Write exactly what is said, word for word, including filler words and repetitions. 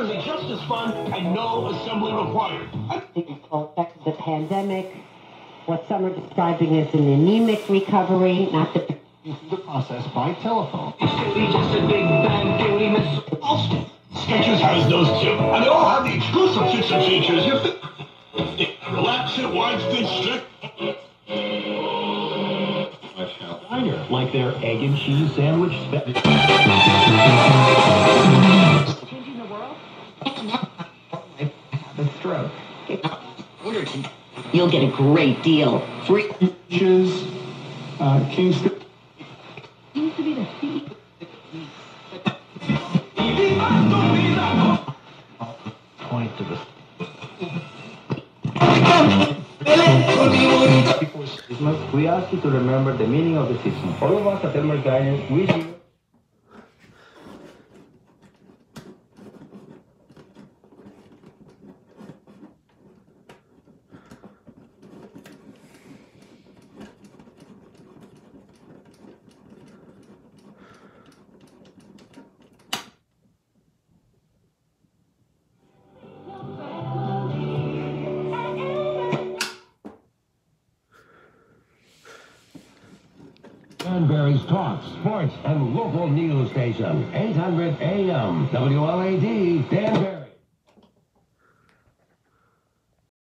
is a justice fund and no assembly required. Difficult effects of the pandemic, what some are describing as an anemic recovery, not the... the process by telephone. It's really just a big bang theory, Mister Alston. Skechers has those too, and they all have the exclusive fix and features. You fit. Relax it, wipe it, strict. Like their egg and cheese sandwich. Changing the world? I have a stroke. You'll get a great deal. Free dishes, uh, Kingston. Seems to be the C E O. Point to the... We ask you to remember the meaning of the season. All of us at Elmer Guidance, we see... Danbury's Talk, Sports, and Local News Station, eight hundred A M, W L A D, Danbury.